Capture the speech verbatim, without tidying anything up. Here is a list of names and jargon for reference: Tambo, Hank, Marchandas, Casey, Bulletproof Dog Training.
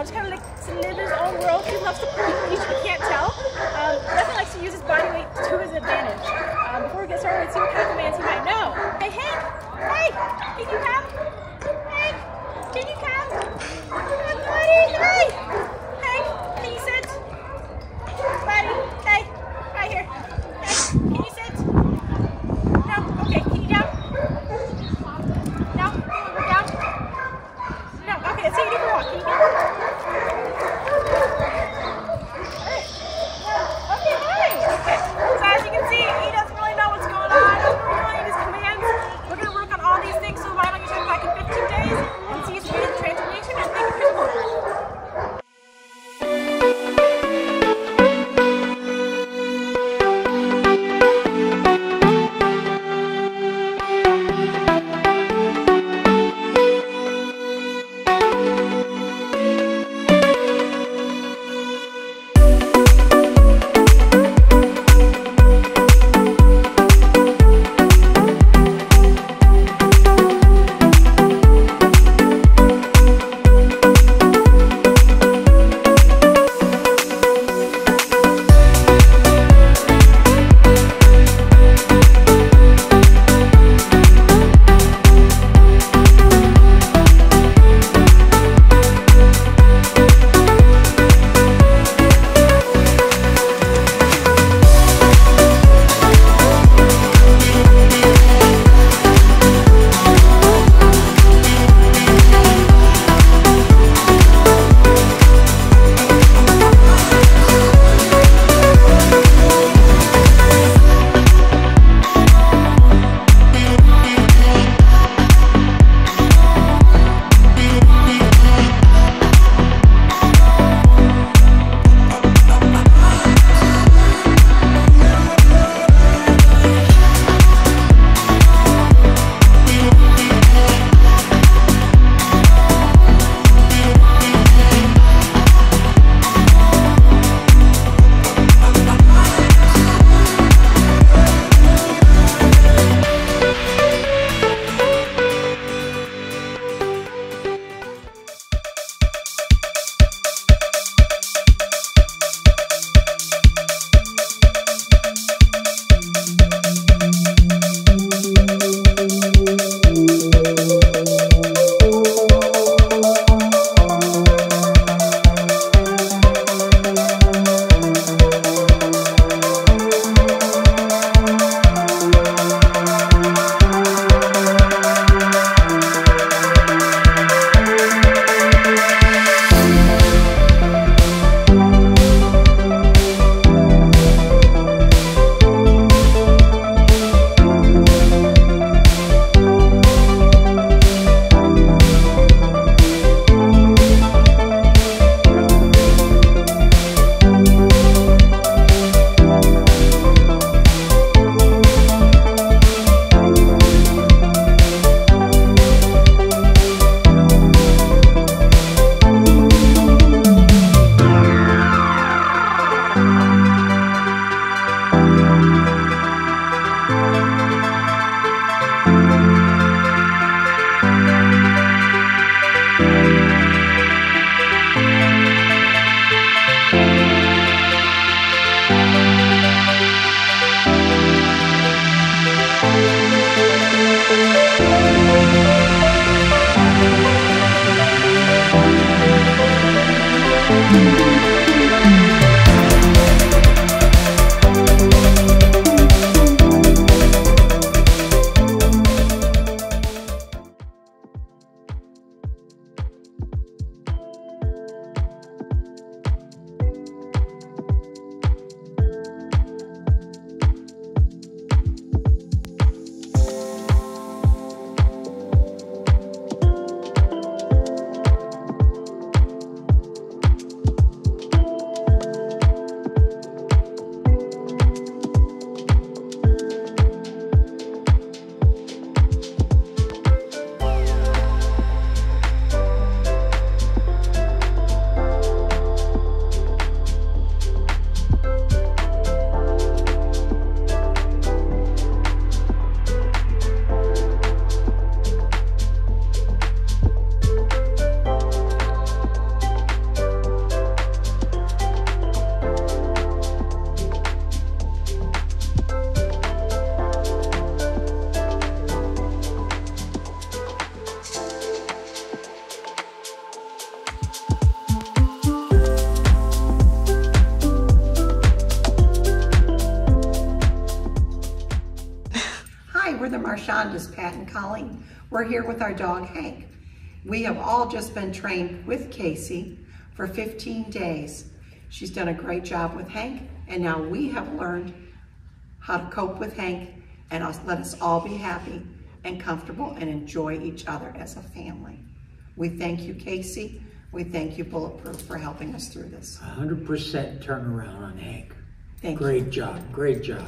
Uh, just kind of like to live in his own world. He loves to push, you can't tell. Um, definitely likes to use his body weight to his advantage. Um, before we get started, let's see what kind of commands he might know. Hey, Hank! Hey! Can you come? Hank! Can you come? Come on, buddy! Hey! Hank! Can you sit? Buddy! Hey! Right here! Hey! Can you sit? No? Okay, can you down? No? Down? No? Okay, let's take it for a walk. Can you down? We'll be right back. Marchandas Pat and Colleen. We're here with our dog Hank. We have all just been trained with Casey for fifteen days. She's done a great job with Hank, and now we have learned how to cope with Hank and let us all be happy and comfortable and enjoy each other as a family. We thank you, Casey. We thank you, Bulletproof, for helping us through this. one hundred percent turnaround on Hank. Thank you. Great job, great job.